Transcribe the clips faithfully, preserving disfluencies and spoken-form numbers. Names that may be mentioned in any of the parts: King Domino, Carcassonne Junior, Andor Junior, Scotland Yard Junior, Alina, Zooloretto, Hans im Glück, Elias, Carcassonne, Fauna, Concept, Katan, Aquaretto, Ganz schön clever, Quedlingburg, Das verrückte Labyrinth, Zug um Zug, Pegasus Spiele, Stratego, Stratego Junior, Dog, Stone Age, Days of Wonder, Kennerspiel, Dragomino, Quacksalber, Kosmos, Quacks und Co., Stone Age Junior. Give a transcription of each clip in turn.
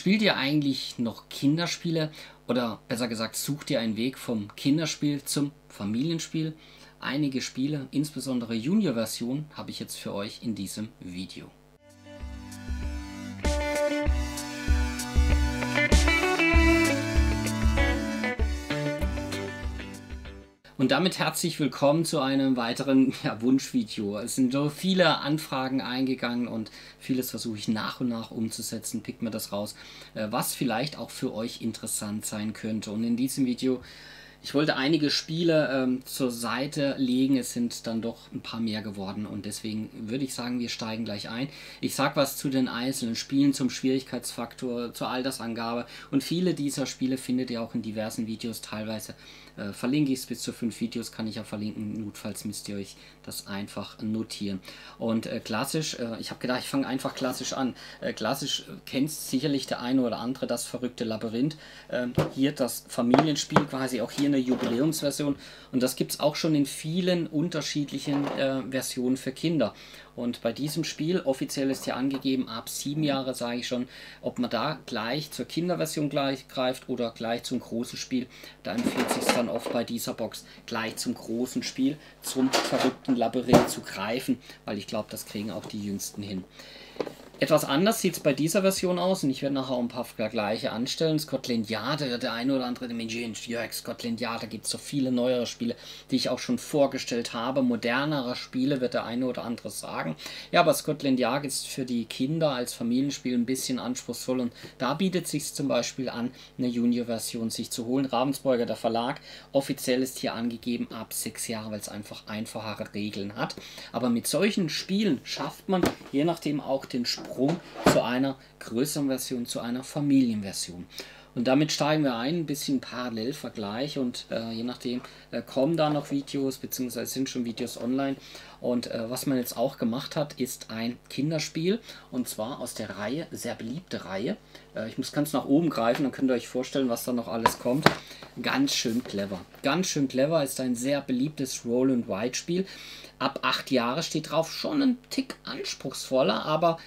Spielt ihr eigentlich noch Kinderspiele oder besser gesagt sucht ihr einen Weg vom Kinderspiel zum Familienspiel? Einige Spiele, insbesondere Junior-Version, habe ich jetzt für euch in diesem Video. Und damit herzlich willkommen zu einem weiteren ja, Wunschvideo. Es sind so viele Anfragen eingegangen und vieles versuche ich nach und nach umzusetzen. Pickt mir das raus, was vielleicht auch für euch interessant sein könnte. Und in diesem Video, ich wollte einige Spiele ähm, zur Seite legen. Es sind dann doch ein paar mehr geworden und deswegen würde ich sagen, wir steigen gleich ein. Ich sage was zu den einzelnen Spielen, zum Schwierigkeitsfaktor, zur Altersangabe und viele dieser Spiele findet ihr auch in diversen Videos teilweise. Verlinke ich es, bis zu fünf Videos kann ich ja verlinken, notfalls müsst ihr euch das einfach notieren. Und äh, klassisch, äh, ich habe gedacht, ich fange einfach klassisch an. Äh, klassisch äh, kennt sicherlich der eine oder andere das verrückte Labyrinth. Äh, hier das Familienspiel, quasi auch hier eine Jubiläumsversion. Und das gibt es auch schon in vielen unterschiedlichen äh, Versionen für Kinder. Und bei diesem Spiel, offiziell ist hier angegeben, ab sieben Jahre sage ich schon, ob man da gleich zur Kinderversion gleich greift oder gleich zum großen Spiel, da empfiehlt sich dann oft bei dieser Box gleich zum großen Spiel, zum verrückten Labyrinth zu greifen, weil ich glaube, das kriegen auch die Jüngsten hin. Etwas anders sieht es bei dieser Version aus und ich werde nachher auch ein paar Vergleiche anstellen. Scotland Yard, der eine oder andere, der Mensch, Jörg, Scotland Yard, da gibt es so viele neuere Spiele, die ich auch schon vorgestellt habe. Modernere Spiele wird der eine oder andere sagen. Ja, aber Scotland Yard ist für die Kinder als Familienspiel ein bisschen anspruchsvoll und da bietet es sich zum Beispiel an, eine Junior-Version sich zu holen. Ravensburger, der Verlag, offiziell ist hier angegeben ab sechs Jahre, weil es einfach einfachere Regeln hat. Aber mit solchen Spielen schafft man, je nachdem, auch den Sprung zu einer größeren Version, zu einer Familienversion. Und damit steigen wir ein, ein bisschen Parallelvergleich und äh, je nachdem äh, kommen da noch Videos, beziehungsweise sind schon Videos online. Und äh, was man jetzt auch gemacht hat, ist ein Kinderspiel und zwar aus der Reihe, sehr beliebte Reihe. Äh, ich muss ganz nach oben greifen, dann könnt ihr euch vorstellen, was da noch alles kommt. Ganz schön clever. Ganz schön clever ist ein sehr beliebtes Roll-and-Ride-Spiel. Ab acht Jahre steht drauf, schon ein Tick anspruchsvoller, aber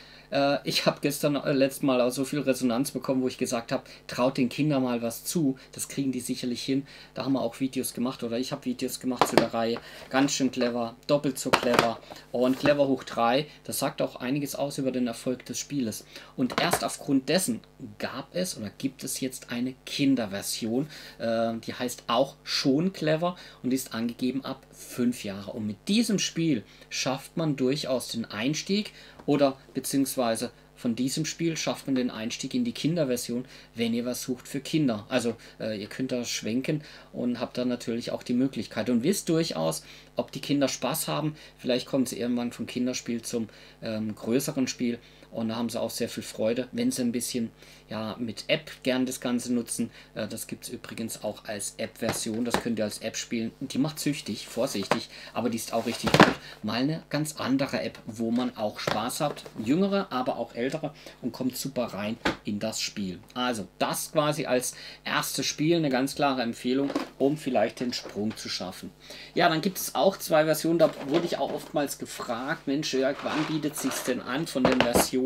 ich habe gestern äh, letztes Mal auch so viel Resonanz bekommen, wo ich gesagt habe, traut den Kindern mal was zu. Das kriegen die sicherlich hin. Da haben wir auch Videos gemacht oder ich habe Videos gemacht zu der Reihe. Ganz schön clever, doppelt so clever und clever hoch drei. Das sagt auch einiges aus über den Erfolg des Spieles. Und erst aufgrund dessen gab es oder gibt es jetzt eine Kinderversion. Äh, die heißt auch schon clever und ist angegeben ab fünf Jahre. Und mit diesem Spiel schafft man durchaus den Einstieg. Oder beziehungsweise von diesem Spiel schafft man den Einstieg in die Kinderversion, wenn ihr was sucht für Kinder. Also äh, ihr könnt da schwenken und habt dann natürlich auch die Möglichkeit. Und wisst durchaus, ob die Kinder Spaß haben. Vielleicht kommen sie irgendwann vom Kinderspiel zum ähm, größeren Spiel. Und da haben sie auch sehr viel Freude, wenn sie ein bisschen ja, mit App gern das Ganze nutzen. Äh, das gibt es übrigens auch als App-Version. Das könnt ihr als App spielen. Die macht süchtig, vorsichtig, aber die ist auch richtig gut. Mal eine ganz andere App, wo man auch Spaß hat. Jüngere, aber auch ältere und kommt super rein in das Spiel. Also das quasi als erstes Spiel, eine ganz klare Empfehlung, um vielleicht den Sprung zu schaffen. Ja, dann gibt es auch zwei Versionen. Da wurde ich auch oftmals gefragt, Mensch, Jörg, wann bietet es sich denn an von den Versionen?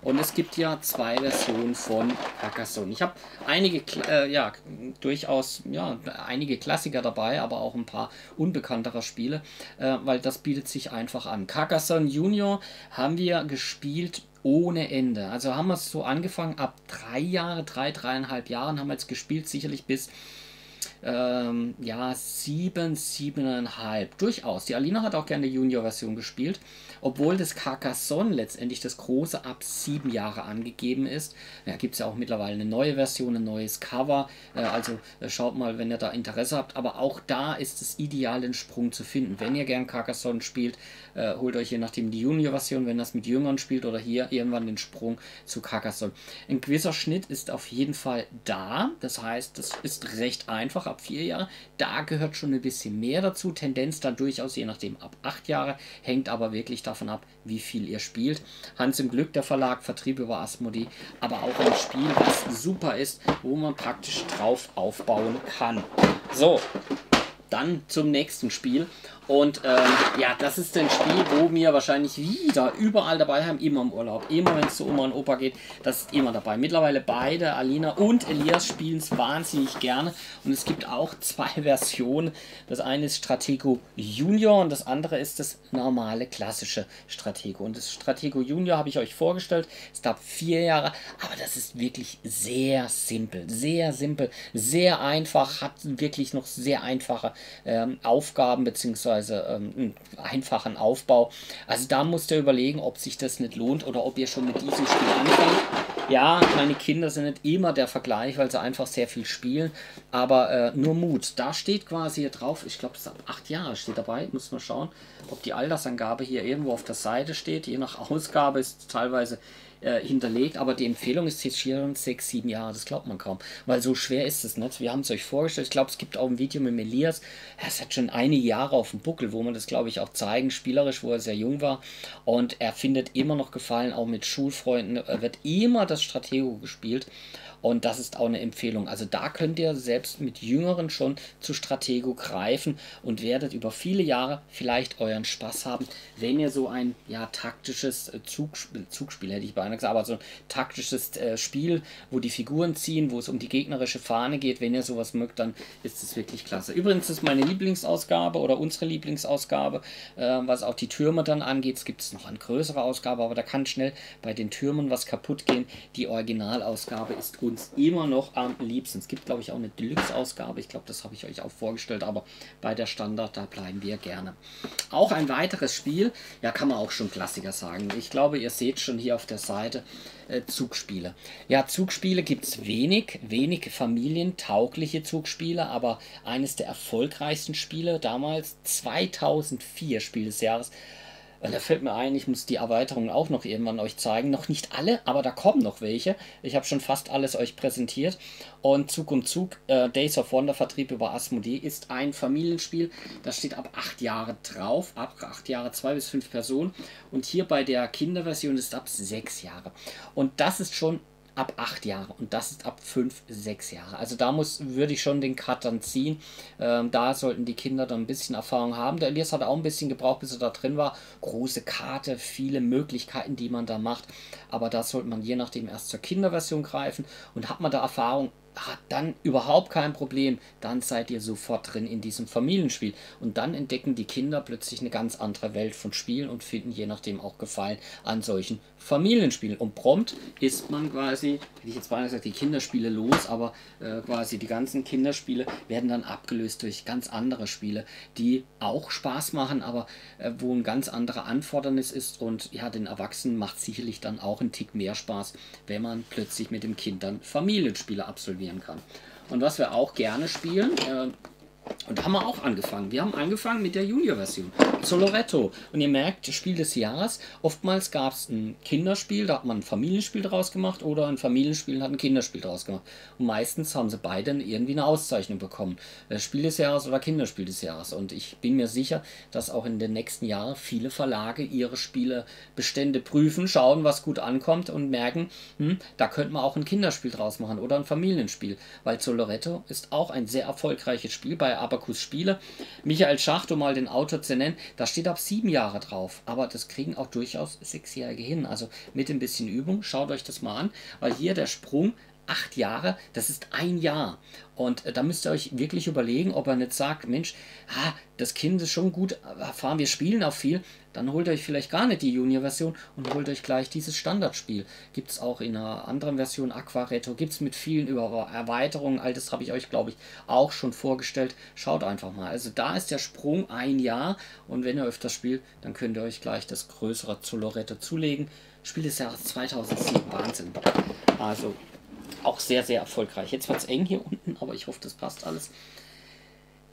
Und es gibt ja zwei Versionen von Carcassonne. Ich habe einige, äh, ja, durchaus, ja, einige Klassiker dabei, aber auch ein paar unbekanntere Spiele, äh, weil das bietet sich einfach an. Carcassonne Junior haben wir gespielt ohne Ende. Also haben wir es so angefangen, ab drei Jahre, drei, dreieinhalb Jahren haben wir es gespielt, sicherlich bis ähm, ja, sieben, siebeneinhalb. Durchaus. Die Alina hat auch gerne die Junior-Version gespielt. Obwohl das Carcassonne letztendlich das große ab sieben Jahre angegeben ist. Da gibt es ja auch mittlerweile eine neue Version, ein neues Cover. Also schaut mal, wenn ihr da Interesse habt. Aber auch da ist es ideal, den Sprung zu finden. Wenn ihr gern Carcassonne spielt, holt euch je nachdem die Junior-Version, wenn ihr das mit Jüngern spielt oder hier irgendwann den Sprung zu Carcassonne. Ein gewisser Schnitt ist auf jeden Fall da. Das heißt, das ist recht einfach ab vier Jahre. Da gehört schon ein bisschen mehr dazu. Tendenz dann durchaus je nachdem ab acht Jahre. Hängt aber wirklich davon davon ab, wie viel ihr spielt. Hans im Glück, der Verlag, Vertrieb über Asmodee, aber auch ein Spiel, was super ist, wo man praktisch drauf aufbauen kann. So, dann zum nächsten Spiel. Und ähm, ja, das ist ein Spiel, wo wir wahrscheinlich wieder überall dabei haben, immer im Urlaub, immer wenn es zu Oma und Opa geht, das ist immer dabei. Mittlerweile beide, Alina und Elias, spielen es wahnsinnig gerne. Und es gibt auch zwei Versionen. Das eine ist Stratego Junior und das andere ist das normale, klassische Stratego. Und das Stratego Junior habe ich euch vorgestellt. Es gab vier Jahre, aber das ist wirklich sehr simpel, sehr simpel, sehr einfach, hat wirklich noch sehr einfache ähm, Aufgaben bzw. einen einfachen Aufbau. Also da musst ihr überlegen, ob sich das nicht lohnt oder ob ihr schon mit diesem Spiel anfängt. Ja, meine Kinder sind nicht immer der Vergleich, weil sie einfach sehr viel spielen, aber äh, nur Mut. Da steht quasi hier drauf, ich glaube, es ist ab acht Jahre steht dabei, muss man schauen, ob die Altersangabe hier irgendwo auf der Seite steht. Je nach Ausgabe ist teilweise hinterlegt, aber die Empfehlung ist jetzt hier sechs, sieben Jahre, das glaubt man kaum, weil so schwer ist es nicht. Wir haben es euch vorgestellt, ich glaube, es gibt auch ein Video mit Elias, es hat schon einige Jahre auf dem Buckel, wo man das, glaube ich, auch zeigen, spielerisch, wo er sehr jung war, und er findet immer noch Gefallen, auch mit Schulfreunden, er wird immer das Stratego gespielt. Und das ist auch eine Empfehlung. Also da könnt ihr selbst mit Jüngeren schon zu Stratego greifen und werdet über viele Jahre vielleicht euren Spaß haben, wenn ihr so ein ja, taktisches Zugspiel, Zugspiel hätte ich beinahe gesagt, aber so ein taktisches äh, Spiel, wo die Figuren ziehen, wo es um die gegnerische Fahne geht. Wenn ihr sowas mögt, dann ist es wirklich klasse. Übrigens ist meine Lieblingsausgabe oder unsere Lieblingsausgabe, äh, was auch die Türme dann angeht. Es gibt noch eine größere Ausgabe, aber da kann schnell bei den Türmen was kaputt gehen. Die Originalausgabe ist gut. Immer noch am liebsten. Es gibt, glaube ich, auch eine Deluxe-Ausgabe. Ich glaube, das habe ich euch auch vorgestellt, aber bei der Standard, da bleiben wir gerne. Auch ein weiteres Spiel, ja, kann man auch schon Klassiker sagen. Ich glaube, ihr seht schon hier auf der Seite äh, Zugspiele. Ja, Zugspiele gibt es wenig, wenig familientaugliche Zugspiele, aber eines der erfolgreichsten Spiele damals, zweitausendvier Spiel des Jahres. Da fällt mir ein, ich muss die Erweiterungen auch noch irgendwann euch zeigen. Noch nicht alle, aber da kommen noch welche. Ich habe schon fast alles euch präsentiert. Und Zug um Zug, äh, Days of Wonder, Vertrieb über Asmodee, ist ein Familienspiel. Das steht ab acht Jahre drauf. Ab acht Jahre, zwei bis fünf Personen. Und hier bei der Kinderversion ist ab sechs Jahre. Und das ist schon ab acht Jahre und das ist ab fünf, sechs Jahre. Also da muss, würde ich schon den Cut dann ziehen. Ähm, da sollten die Kinder dann ein bisschen Erfahrung haben. Der Elias hat auch ein bisschen gebraucht, bis er da drin war. Große Karte, viele Möglichkeiten, die man da macht. Aber da sollte man je nachdem erst zur Kinderversion greifen. Und hat man da Erfahrung, ah, dann überhaupt kein Problem. Dann seid ihr sofort drin in diesem Familienspiel. Und dann entdecken die Kinder plötzlich eine ganz andere Welt von Spielen und finden je nachdem auch Gefallen an solchen Familienspielen. Und prompt ist man quasi, hätte ich jetzt beinahe gesagt, die Kinderspiele los, aber äh, quasi die ganzen Kinderspiele werden dann abgelöst durch ganz andere Spiele, die auch Spaß machen, aber äh, wo ein ganz anderer Anfordernis ist. Und ja, den Erwachsenen macht sicherlich dann auch einen Tick mehr Spaß, wenn man plötzlich mit dem Kind dann Familienspiele absolviert kann. Und was wir auch gerne spielen, äh, und da haben wir auch angefangen. Wir haben angefangen mit der Junior-Version, Zooloretto. Und ihr merkt, Spiel des Jahres, oftmals gab es ein Kinderspiel, da hat man ein Familienspiel draus gemacht, oder ein Familienspiel hat ein Kinderspiel draus gemacht. Und meistens haben sie beide irgendwie eine Auszeichnung bekommen. Spiel des Jahres oder Kinderspiel des Jahres. Und ich bin mir sicher, dass auch in den nächsten Jahren viele Verlage ihre Spielebestände prüfen, schauen, was gut ankommt und merken, hm, da könnte man auch ein Kinderspiel draus machen oder ein Familienspiel. Weil Zooloretto ist auch ein sehr erfolgreiches Spiel bei ABACUS Spiele. Michael Schacht, um mal den Autor zu nennen, da steht ab sieben Jahre drauf, aber das kriegen auch durchaus Sechsjährige hin, also mit ein bisschen Übung, schaut euch das mal an, weil hier der Sprung acht Jahre, das ist ein Jahr. Und äh, da müsst ihr euch wirklich überlegen, ob ihr nicht sagt, Mensch, ah, das Kind ist schon gut, erfahren, wir spielen auch viel, dann holt euch vielleicht gar nicht die Junior-Version und holt euch gleich dieses Standardspiel. Gibt es auch in einer anderen Version, Aquaretto, gibt es mit vielen Über Erweiterungen, all das habe ich euch, glaube ich, auch schon vorgestellt. Schaut einfach mal. Also da ist der Sprung ein Jahr, und wenn ihr öfters spielt, dann könnt ihr euch gleich das größere Zooloretto zulegen. Spiel des Jahres zweitausendsieben, Wahnsinn. Also auch sehr, sehr erfolgreich. Jetzt wird es eng hier unten, aber ich hoffe, das passt alles.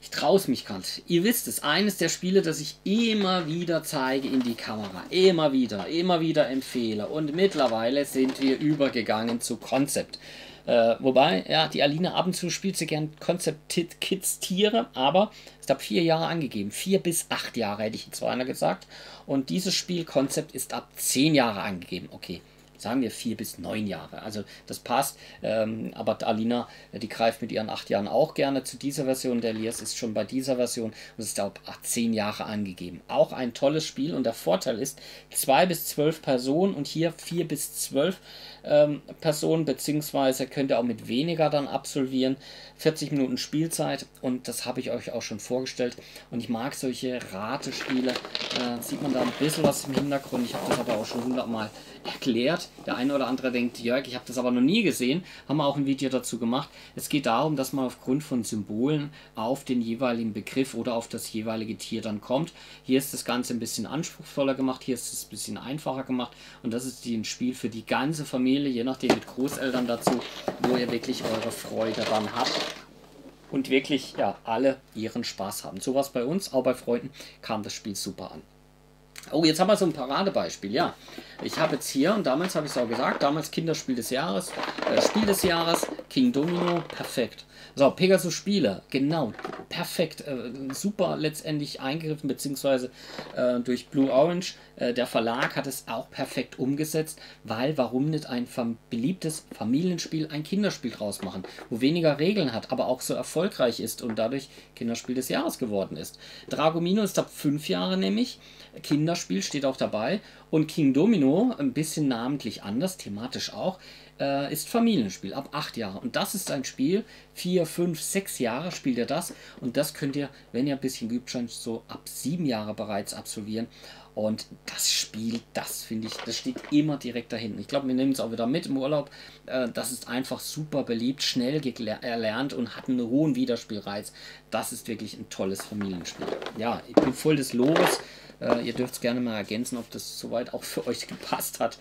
Ich traue es mich gerade. Ihr wisst es, eines der Spiele, das ich immer wieder zeige in die Kamera. Immer wieder, immer wieder empfehle. Und mittlerweile sind wir übergegangen zu Concept. Äh, wobei, ja, die Alina ab und zu spielt sie gern Concept Kids Tiere, aber es hat vier Jahre angegeben. Vier bis acht Jahre, hätte ich jetzt einer gesagt. Und dieses Spiel Concept ist ab zehn Jahre angegeben. Okay. sagen wir vier bis neun Jahre. Also das passt. Ähm, aber Alina, die greift mit ihren acht Jahren auch gerne zu dieser Version. Der Elias ist schon bei dieser Version und ist auf zehn Jahre angegeben. Auch ein tolles Spiel, und der Vorteil ist, zwei bis zwölf Personen, und hier vier bis zwölf ähm, Personen, beziehungsweise könnt ihr auch mit weniger dann absolvieren. vierzig Minuten Spielzeit, und das habe ich euch auch schon vorgestellt. Und ich mag solche Ratespiele. Äh, sieht man da ein bisschen was im Hintergrund. Ich habe das aber auch schon hundertmal erklärt. Der eine oder andere denkt, Jörg, ich habe das aber noch nie gesehen. Haben wir auch ein Video dazu gemacht. Es geht darum, dass man aufgrund von Symbolen auf den jeweiligen Begriff oder auf das jeweilige Tier dann kommt. Hier ist das Ganze ein bisschen anspruchsvoller gemacht. Hier ist es ein bisschen einfacher gemacht. Und das ist ein Spiel für die ganze Familie, je nachdem mit Großeltern dazu, wo ihr wirklich eure Freude dann habt. Und wirklich, ja, alle ihren Spaß haben. So war es bei uns, auch bei Freunden kam das Spiel super an. Oh, jetzt haben wir so ein Paradebeispiel, ja. Ich habe jetzt hier, und damals habe ich es auch gesagt, damals Kinderspiel des Jahres, äh, Spiel des Jahres, King Domino, perfekt. So, Pegasus Spiele, genau, perfekt, äh, super letztendlich eingegriffen, beziehungsweise äh, durch Blue Orange, äh, der Verlag hat es auch perfekt umgesetzt, weil warum nicht ein fam- beliebtes Familienspiel ein Kinderspiel draus machen, wo weniger Regeln hat, aber auch so erfolgreich ist und dadurch Kinderspiel des Jahres geworden ist. Dragomino ist ab fünf Jahre nämlich, Kinderspiel steht auch dabei, und King Domino, ein bisschen namentlich anders, thematisch auch, äh, ist Familienspiel ab acht Jahre. Und das ist ein Spiel, vier, fünf, sechs Jahre spielt ihr das, und das könnt ihr, wenn ihr ein bisschen geübt schon, so ab sieben Jahre bereits absolvieren. Und das Spiel, das finde ich, das steht immer direkt da hinten. Ich glaube, wir nehmen es auch wieder mit im Urlaub. Das ist einfach super beliebt, schnell erlernt und hat einen hohen Wiederspielreiz. Das ist wirklich ein tolles Familienspiel. Ja, ich bin voll des Lobes. Ihr dürft es gerne mal ergänzen, ob das soweit auch für euch gepasst hat,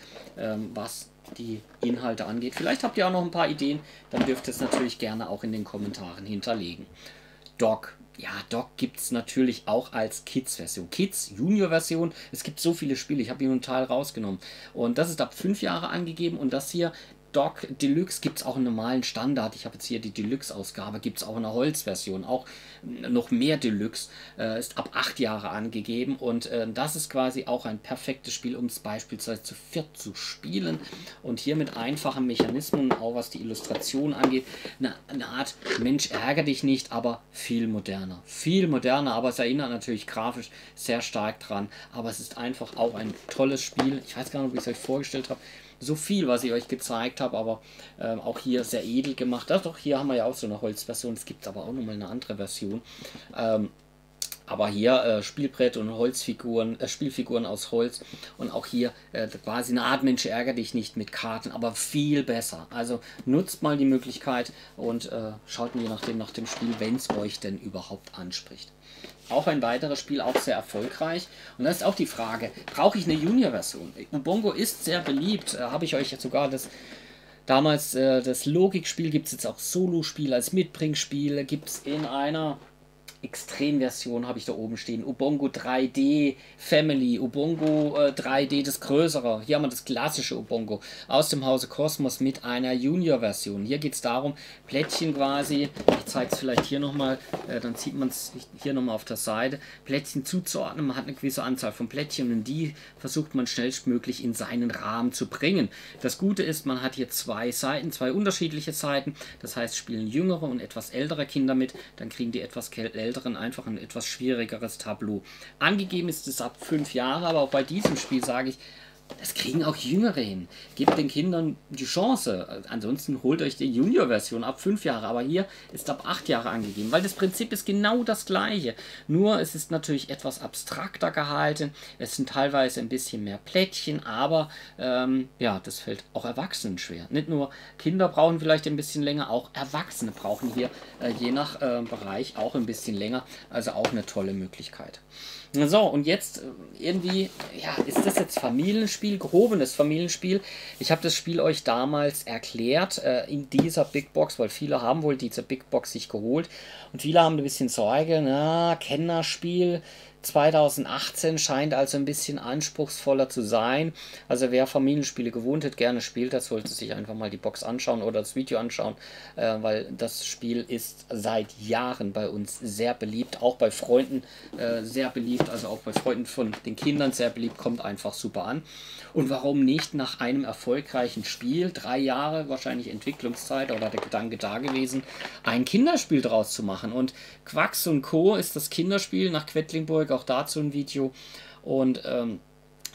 was die Inhalte angeht. Vielleicht habt ihr auch noch ein paar Ideen, dann dürft ihr es natürlich gerne auch in den Kommentaren hinterlegen. Dog. Ja, Dog gibt es natürlich auch als Kids-Version. Kids, Junior-Version. Es gibt so viele Spiele. Ich habe hier einen Teil rausgenommen. Und das ist ab fünf Jahre angegeben. Und das hier, Dog Deluxe, gibt es auch einen normalen Standard. Ich habe jetzt hier die Deluxe-Ausgabe. Gibt es auch eine Holz-Version. Auch noch mehr Deluxe. Äh, ist ab acht Jahre angegeben. Und äh, das ist quasi auch ein perfektes Spiel, um es beispielsweise zu viert zu spielen. Und hier mit einfachen Mechanismen, auch was die Illustration angeht, eine, eine Art Mensch, ärgere dich nicht, aber viel moderner. Viel moderner, aber es erinnert natürlich grafisch sehr stark dran. Aber es ist einfach auch ein tolles Spiel. Ich weiß gar nicht, ob ich es euch vorgestellt habe. So viel, was ich euch gezeigt habe, aber ähm, auch hier sehr edel gemacht. Das doch, hier haben wir ja auch so eine Holzversion. Es gibt aber auch nochmal eine andere Version. Ähm, aber hier äh, Spielbrett und Holzfiguren, äh, Spielfiguren aus Holz. Und auch hier äh, quasi eine Art Mensch, ärgere dich nicht mit Karten, aber viel besser. Also nutzt mal die Möglichkeit und äh, schaut je nachdem nach dem Spiel, wenn es euch denn überhaupt anspricht. Auch ein weiteres Spiel, auch sehr erfolgreich. Und da ist auch die Frage, brauche ich eine Junior-Version? Ubongo ist sehr beliebt. Äh, habe ich euch jetzt sogar das damals, äh, das Logikspiel, gibt es jetzt auch Solo-Spiel als Mitbringspiel, gibt es in einer Extremversion, habe ich da oben stehen. Ubongo drei D Family, Ubongo äh, drei D, das größere. Hier haben wir das klassische Ubongo aus dem Hause Kosmos mit einer Junior-Version. Hier geht es darum, Plättchen quasi, ich zeige es vielleicht hier nochmal, äh, dann sieht man es hier nochmal auf der Seite, Plättchen zuzuordnen. Man hat eine gewisse Anzahl von Plättchen und die versucht man schnellstmöglich in seinen Rahmen zu bringen. Das Gute ist, man hat hier zwei Seiten, zwei unterschiedliche Seiten. Das heißt, spielen jüngere und etwas ältere Kinder mit, dann kriegen die etwas ältere einfach ein etwas schwierigeres Tableau. Angegeben ist es ab fünf Jahre, aber auch bei diesem Spiel sage ich, das kriegen auch Jüngere hin. Gebt den Kindern die Chance. Ansonsten holt euch die Junior-Version ab fünf Jahre, aber hier ist ab acht Jahre angegeben, weil das Prinzip ist genau das gleiche. Nur es ist natürlich etwas abstrakter gehalten. Es sind teilweise ein bisschen mehr Plättchen, aber ähm, ja, das fällt auch Erwachsenen schwer. Nicht nur Kinder brauchen vielleicht ein bisschen länger, auch Erwachsene brauchen hier äh, je nach äh, Bereich auch ein bisschen länger. Also auch eine tolle Möglichkeit. So, und jetzt irgendwie, ja, ist das jetzt Familienspiel, gehobenes Familienspiel? Ich habe das Spiel euch damals erklärt äh, in dieser Big Box, weil viele haben wohl diese Big Box sich geholt und viele haben ein bisschen Sorge, na, Kennerspiel, zweitausendachtzehn scheint also ein bisschen anspruchsvoller zu sein. Also wer Familienspiele gewohnt hat, gerne spielt, das sollte sich einfach mal die Box anschauen oder das Video anschauen, äh, weil das Spiel ist seit Jahren bei uns sehr beliebt, auch bei Freunden äh, sehr beliebt, also auch bei Freunden von den Kindern sehr beliebt, kommt einfach super an. Und warum nicht nach einem erfolgreichen Spiel, drei Jahre wahrscheinlich Entwicklungszeit oder der Gedanke da gewesen, ein Kinderspiel draus zu machen. Und Quacks und Co. ist das Kinderspiel nach Quedlingburg, auch dazu ein Video, und ähm,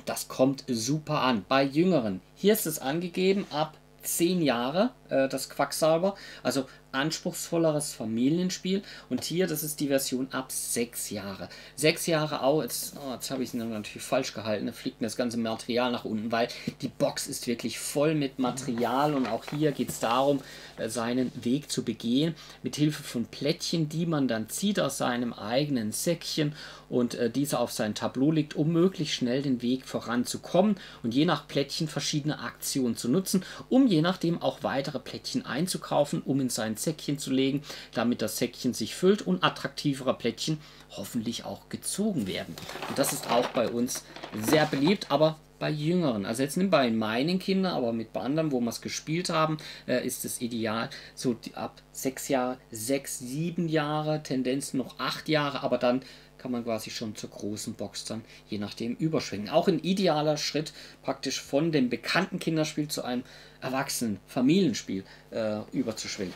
das kommt super an bei Jüngeren. Hier ist es angegeben ab zehn Jahre, äh, das Quacksalber, also anspruchsvolleres Familienspiel, und hier, das ist die Version ab sechs Jahre. sechs Jahre auch, jetzt, oh, jetzt habe ich es natürlich falsch gehalten, da fliegt mir das ganze Material nach unten, weil die Box ist wirklich voll mit Material, und auch hier geht es darum, seinen Weg zu begehen, mit Hilfe von Plättchen, die man dann zieht aus seinem eigenen Säckchen, und äh, dieser auf sein Tableau liegt, um möglichst schnell den Weg voranzukommen und je nach Plättchen verschiedene Aktionen zu nutzen, um je nachdem auch weitere Plättchen einzukaufen, um in sein Säckchen zu legen, damit das Säckchen sich füllt und attraktivere Plättchen hoffentlich auch gezogen werden. Und das ist auch bei uns sehr beliebt, aber bei Jüngeren. Also jetzt nicht bei meinen Kindern, aber mit bei anderen, wo wir es gespielt haben, äh, ist es ideal. So die, ab sechs Jahre, sechs, sieben Jahre, Tendenzen noch acht Jahre, aber dann kann man quasi schon zur großen Box dann je nachdem überschwingen. Auch ein idealer Schritt praktisch von dem bekannten Kinderspiel zu einem erwachsenen Familienspiel äh, überzuschwingen.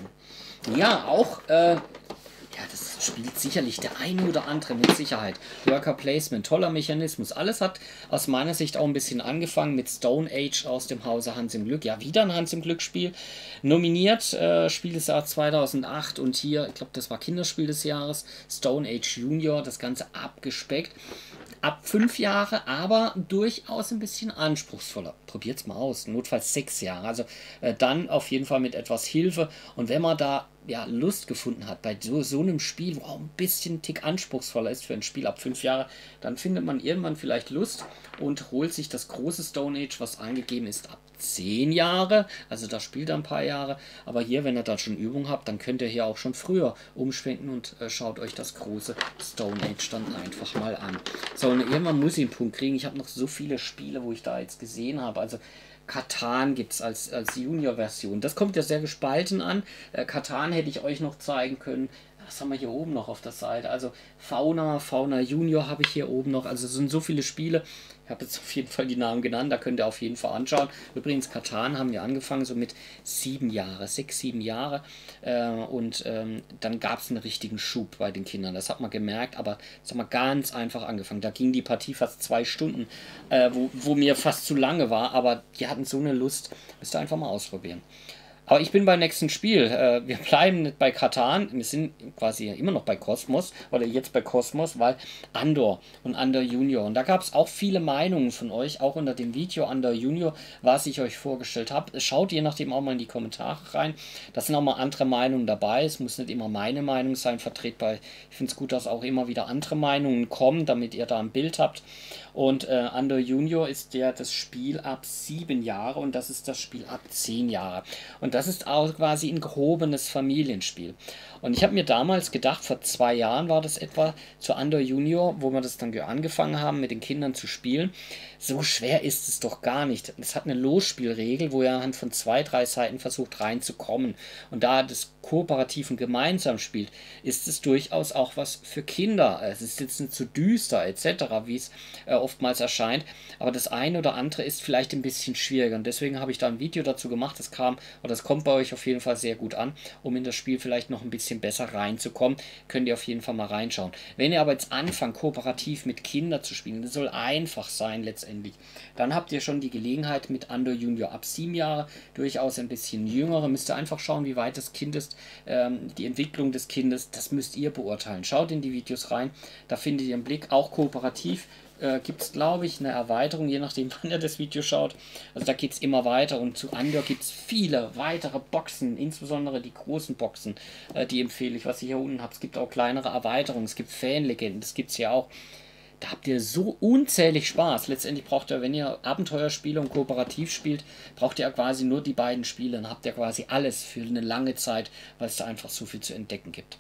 Ja, auch äh, ja, das spielt sicherlich der ein oder andere mit Sicherheit. Worker Placement, toller Mechanismus. Alles hat aus meiner Sicht auch ein bisschen angefangen mit Stone Age aus dem Hause Hans im Glück. Ja, wieder ein Hans im Glück Spiel. Nominiert, äh, Spiel des Jahres zweitausendacht, und hier, ich glaube, das war Kinderspiel des Jahres. Stone Age Junior, das Ganze abgespeckt. Ab fünf Jahre, aber durchaus ein bisschen anspruchsvoller. Probiert's mal aus. Notfalls sechs Jahre. Also äh, dann auf jeden Fall mit etwas Hilfe. Und wenn man da ja Lust gefunden hat bei so, so einem Spiel, wo auch ein bisschen Tick anspruchsvoller ist für ein Spiel ab fünf Jahre, dann findet man irgendwann vielleicht Lust und holt sich das große Stone Age, was angegeben ist ab zehn Jahre. Also da spielt er ein paar Jahre. Aber hier, wenn ihr da schon Übung habt, dann könnt ihr hier auch schon früher umschwenken und äh, schaut euch das große Stone Age dann einfach mal an. So, und irgendwann muss ich einen Punkt kriegen. Ich habe noch so viele Spiele, wo ich da jetzt gesehen habe. Also Katan gibt es als, als Junior-Version. Das kommt ja sehr gespalten an. Äh, Katan hätte ich euch noch zeigen können. Was haben wir hier oben noch auf der Seite? Also Fauna, Fauna Junior habe ich hier oben noch. Also es sind so viele Spiele. Ich habe jetzt auf jeden Fall die Namen genannt. Da könnt ihr auf jeden Fall anschauen. Übrigens, Katan haben wir angefangen so mit sieben Jahre, sechs, sieben Jahre. Äh, und ähm, dann gab es einen richtigen Schub bei den Kindern. Das hat man gemerkt. Aber das haben wir ganz einfach angefangen. Da ging die Partie fast zwei Stunden, äh, wo, wo mir fast zu lange war. Aber die hatten so eine Lust. Müsst ihr einfach mal ausprobieren. Aber ich bin beim nächsten Spiel. Wir bleiben nicht bei Katan. Wir sind quasi immer noch bei Kosmos. Oder jetzt bei Kosmos, weil Andor und Andor Junior. Und da gab es auch viele Meinungen von euch, auch unter dem Video Andor Junior, was ich euch vorgestellt habe. Schaut je nachdem auch mal in die Kommentare rein. Da sind auch mal andere Meinungen dabei. Es muss nicht immer meine Meinung sein, vertretbar. Ich finde es gut, dass auch immer wieder andere Meinungen kommen, damit ihr da ein Bild habt. Und äh, Andor Junior ist ja das Spiel ab sieben Jahre und das ist das Spiel ab zehn Jahre. Und das ist auch quasi ein gehobenes Familienspiel. Und ich habe mir damals gedacht, vor zwei Jahren war das etwa zu Andor Junior, wo wir das dann angefangen haben, mit den Kindern zu spielen. So schwer ist es doch gar nicht. Es hat eine Losspielregel, wo ihr anhand von zwei, drei Seiten versucht reinzukommen. Und da das kooperativ und gemeinsam spielt, ist es durchaus auch was für Kinder. Es ist jetzt nicht so düster et cetera, wie es äh, oftmals erscheint. Aber das eine oder andere ist vielleicht ein bisschen schwieriger. Und deswegen habe ich da ein Video dazu gemacht. Das kam, oder das kommt bei euch auf jeden Fall sehr gut an, um in das Spiel vielleicht noch ein bisschen besser reinzukommen, könnt ihr auf jeden Fall mal reinschauen. Wenn ihr aber jetzt anfangt, kooperativ mit Kindern zu spielen, das soll einfach sein letztendlich, dann habt ihr schon die Gelegenheit mit Andor Junior ab sieben Jahre, durchaus ein bisschen jüngere, müsst ihr einfach schauen, wie weit das Kind ist, ähm, die Entwicklung des Kindes, das müsst ihr beurteilen. Schaut in die Videos rein, da findet ihr einen Blick, auch kooperativ äh, gibt es, glaube ich, eine Erweiterung, je nachdem, wann ihr das Video schaut. Also da geht es immer weiter und zu Andor gibt es viele weitere Boxen, insbesondere die großen Boxen, äh, die empfehle ich, was ich hier unten habe. Es gibt auch kleinere Erweiterungen, es gibt Fanlegenden, das gibt es ja auch. Da habt ihr so unzählig Spaß. Letztendlich braucht ihr, wenn ihr Abenteuerspiele und kooperativ spielt, braucht ihr quasi nur die beiden Spiele. Dann habt ihr quasi alles für eine lange Zeit, weil es da einfach so viel zu entdecken gibt.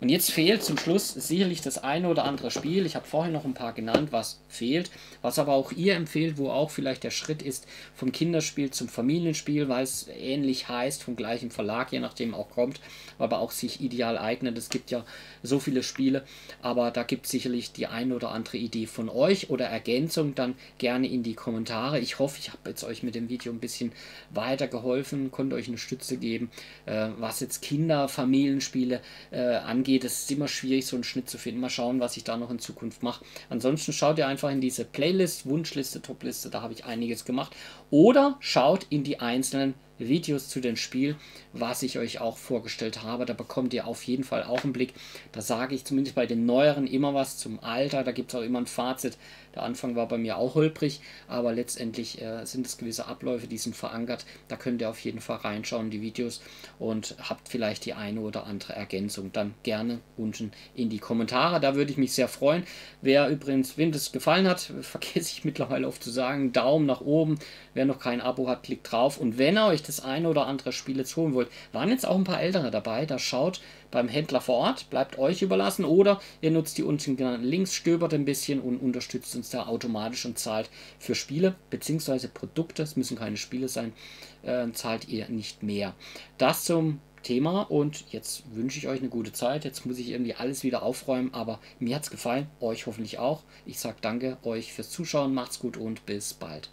Und jetzt fehlt zum Schluss sicherlich das eine oder andere Spiel. Ich habe vorhin noch ein paar genannt, was fehlt. Was aber auch ihr empfehlt, wo auch vielleicht der Schritt ist vom Kinderspiel zum Familienspiel, weil es ähnlich heißt, vom gleichen Verlag, je nachdem auch kommt, aber auch sich ideal eignet. Es gibt ja so viele Spiele, aber da gibt es sicherlich die eine oder andere Idee von euch oder Ergänzung dann gerne in die Kommentare. Ich hoffe, ich habe jetzt euch mit dem Video ein bisschen weitergeholfen, konnte euch eine Stütze geben, äh, was jetzt Kinder, Familienspiele äh, angeht. Das ist immer schwierig, so einen Schnitt zu finden. Mal schauen, was ich da noch in Zukunft mache. Ansonsten schaut ihr einfach in diese Playlist, Wunschliste, Topliste, da habe ich einiges gemacht. Oder schaut in die einzelnen Videos zu dem Spiel, was ich euch auch vorgestellt habe. Da bekommt ihr auf jeden Fall auch einen Blick. Da sage ich zumindest bei den Neueren immer was zum Alter. Da gibt es auch immer ein Fazit. Der Anfang war bei mir auch holprig, aber letztendlich äh, sind es gewisse Abläufe, die sind verankert. Da könnt ihr auf jeden Fall reinschauen, die Videos, und habt vielleicht die eine oder andere Ergänzung. Dann gerne unten in die Kommentare. Da würde ich mich sehr freuen. Wer übrigens, wem das gefallen hat, vergesse ich mittlerweile oft zu sagen, Daumen nach oben. Wer noch kein Abo hat, klickt drauf. Und wenn ihr euch das eine oder andere Spiel jetzt holen wollt, waren jetzt auch ein paar ältere dabei, da schaut beim Händler vor Ort, bleibt euch überlassen, oder ihr nutzt die unten genannten Links, stöbert ein bisschen und unterstützt uns da automatisch und zahlt für Spiele bzw. Produkte, es müssen keine Spiele sein, äh, zahlt ihr nicht mehr. Das zum Thema, und jetzt wünsche ich euch eine gute Zeit. Jetzt muss ich irgendwie alles wieder aufräumen, aber mir hat es gefallen, euch hoffentlich auch. Ich sage danke euch fürs Zuschauen, macht's gut und bis bald.